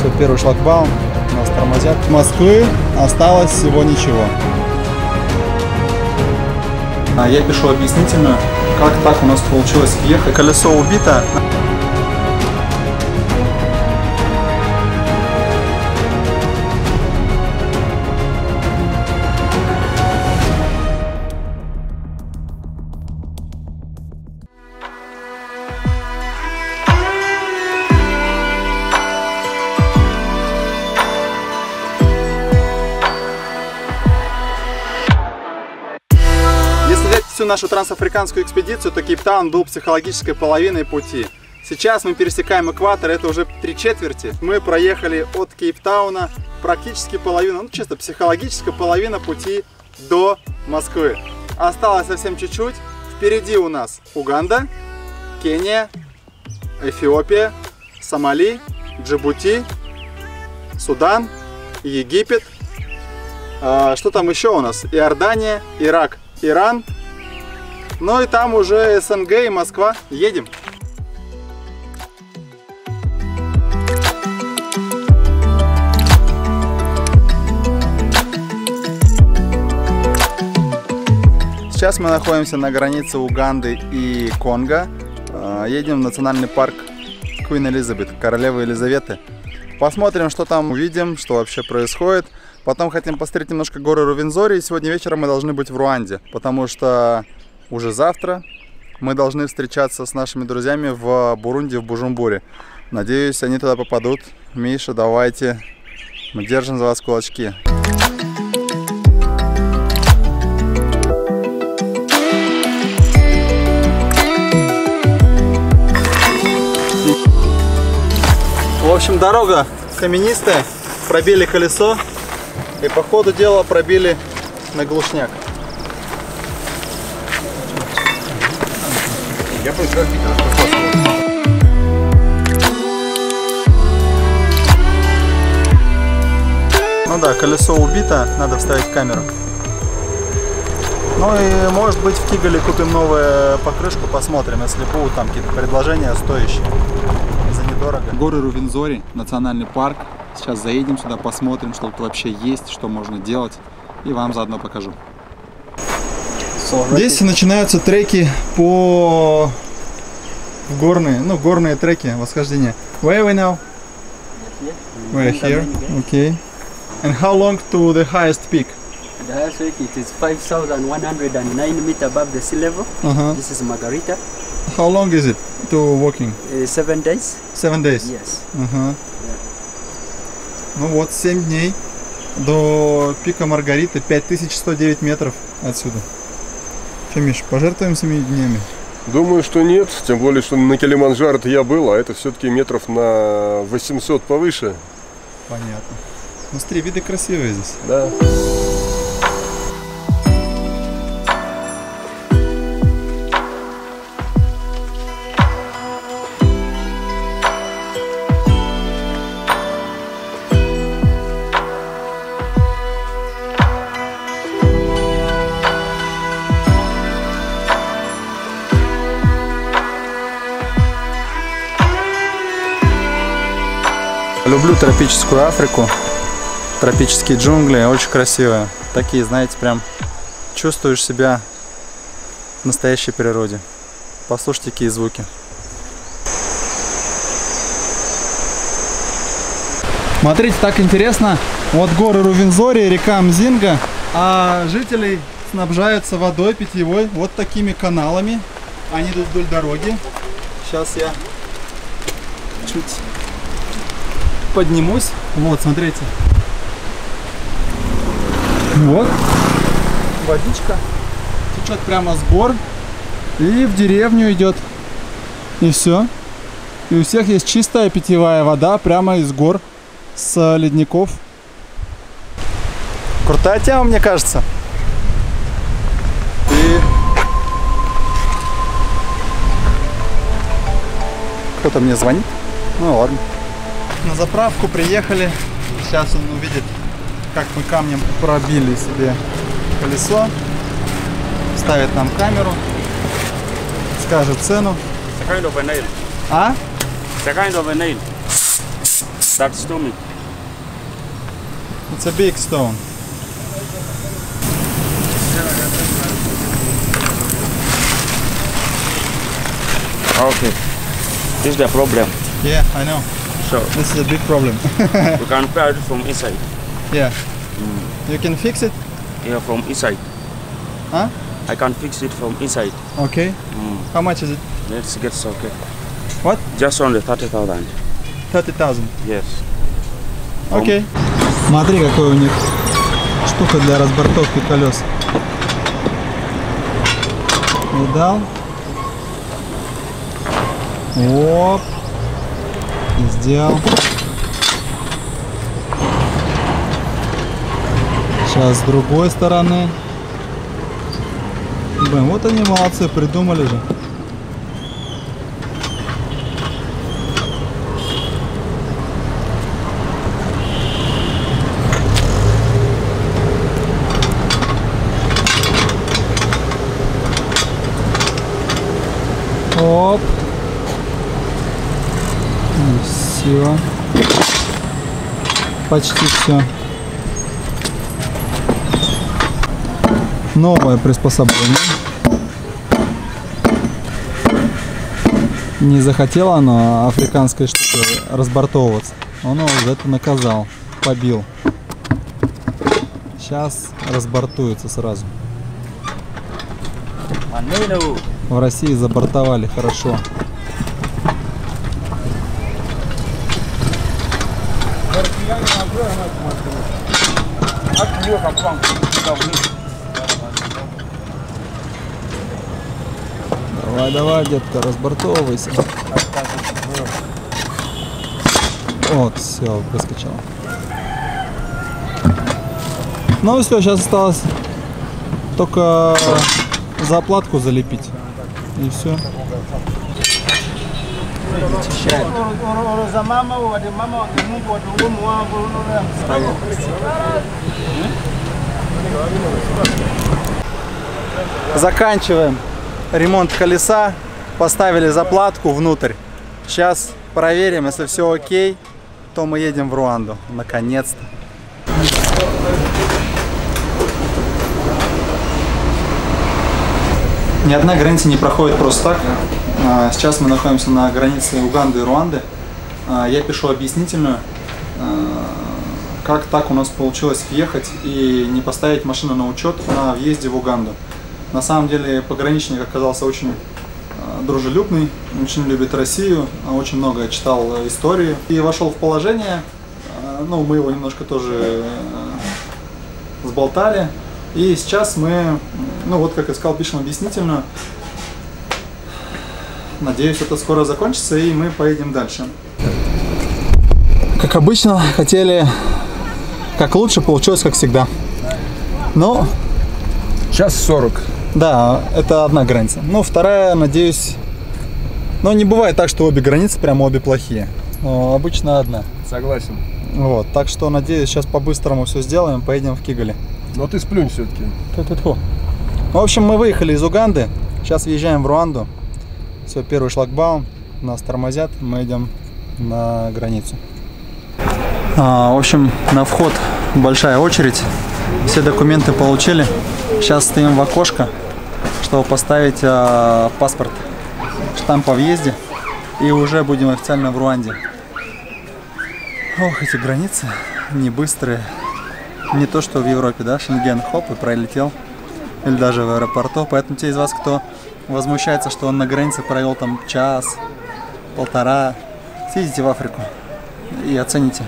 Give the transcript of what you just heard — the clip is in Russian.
свой первый шлагбаум, нас тормозят. От Москвы осталось всего ничего. Я пишу объяснительную, как так у нас получилось въехать. Колесо убито. Нашу трансафриканскую экспедицию, то Кейптаун был психологической половиной пути. Сейчас мы пересекаем экватор, это уже 3/4. Мы проехали от Кейптауна практически половину, ну чисто психологическая половина пути до Москвы. Осталось совсем чуть-чуть. Впереди у нас Уганда, Кения, Эфиопия, Сомали, Джибути, Судан, Египет. Что там еще у нас? Иордания, Ирак, Иран. Ну и там уже СНГ и Москва. Едем. Сейчас мы находимся на границе Уганды и Конго. Едем в национальный парк Queen Elizabeth, королевы Елизаветы. Посмотрим, что там увидим, что вообще происходит. Потом хотим посмотреть немножко горы Рувензори. И сегодня вечером мы должны быть в Руанде, потому что... Уже завтра мы должны встречаться с нашими друзьями в Бурунди, в Бужумбуре. Надеюсь, они туда попадут. Миша, давайте. Мы держим за вас кулачки. В общем, дорога каменистая. Пробили колесо и по ходу дела пробили на глушняк. Я поискал какие-то. Ну да, колесо убито, надо вставить камеру. Ну и может быть в Кигали купим новую покрышку, посмотрим, если будут там какие-то предложения стоящие. За недорого. Горы Рувензори, национальный парк. Сейчас заедем сюда, посмотрим, что тут вообще есть, что можно делать. И вам заодно покажу. Здесь начинаются треки по горные треки, восхождения. Where are we now? We're here. Okay. And how long to the highest peak? The highest peak it is 5,109 meters above the sea level. This is Margarita. How long is it to walking? 7 days. 7 days. Yes. Ну вот 7 дней до пика Маргариты, 5109 метров отсюда. Что, Миш, пожертвуем 7 днями? Думаю, что нет, тем более, что на Килиманджаро-то я был, а это все-таки метров на 800 повыше. Понятно. Ну, смотри, виды красивые здесь. Да. Люблю тропическую Африку, тропические джунгли, очень красивые. Такие, знаете, прям чувствуешь себя в настоящей природе. Послушайте, какие звуки. Смотрите, так интересно. Вот горы Рувензори, река Мзинга, а жители снабжаются водой питьевой вот такими каналами. Они идут вдоль дороги. Сейчас я чуть... поднимусь. Вот, смотрите. Вот. Водичка течет прямо с гор. И в деревню идет. И все. И у всех есть чистая питьевая вода прямо из гор, с ледников. Крутая тема, мне кажется. И... кто-то мне звонит. Ну ладно. На заправку приехали. Сейчас он увидит, как мы камнем пробили себе колесо. Ставит нам камеру. Скажет цену. А? that stone? It's a big stone. Okay. This is the problem. Yeah, I know. So this is a big problem. We can put it from inside. Yeah. Mm. You can fix it? Yeah, from inside. Huh? I can fix it from inside. Okay. Mm. How much is it? Let's get socket. What? Just only 30,000. 30,000? Yes. Okay. Смотри, какой у них штука для разбортовки колес. Видал? Оп. И сделал. Сейчас с другой стороны. Блин, вот они молодцы, придумали же. Оп. И все. Почти все. Новое приспособление. Не захотела она африканской штукой разбортовываться. Он его за это наказал. Побил. Сейчас разбортуется сразу. В России забортовали хорошо. Давай, давай, детка, разбортовывайся. Вот, все, выскочила. Ну все, сейчас осталось только заплатку залепить. И все. Заканчиваем ремонт колеса, поставили заплатку внутрь. Сейчас проверим, если все окей, то мы едем в Руанду. Наконец-то. Ни одна граница не проходит просто так. Сейчас мы находимся на границе Уганды и Руанды. Я пишу объяснительную, как так у нас получилось въехать и не поставить машину на учет на въезде в Уганду. На самом деле пограничник оказался очень дружелюбный, очень любит Россию, очень много читал истории и вошел в положение. Ну, мы его немножко тоже сболтали. И сейчас мы, ну вот как я сказал, пишем объяснительную. Надеюсь, это скоро закончится и мы поедем дальше. Как обычно, хотели как лучше, получилось как всегда. Но... Сейчас 40. Да, это одна граница. Ну, вторая, надеюсь... Но не бывает так, что обе границы прямо обе плохие. Но обычно одна. Согласен. Вот, так что, надеюсь, сейчас по-быстрому все сделаем, поедем в Кигали. Но ты сплюнь все-таки. В общем, мы выехали из Уганды, сейчас въезжаем в Руанду. Все, первый шлагбаум, нас тормозят, мы идем на границу. В общем, на вход большая очередь, все документы получили. Сейчас стоим в окошко, чтобы поставить паспорт, штамп по въезде, и уже будем официально в Руанде. Ох, эти границы не быстрые. Не то, что в Европе, да, Шенген, хоп, и пролетел, или даже в аэропорту. Поэтому те из вас, кто возмущается, что он на границе провел там час, полтора, съездите в Африку и оцените.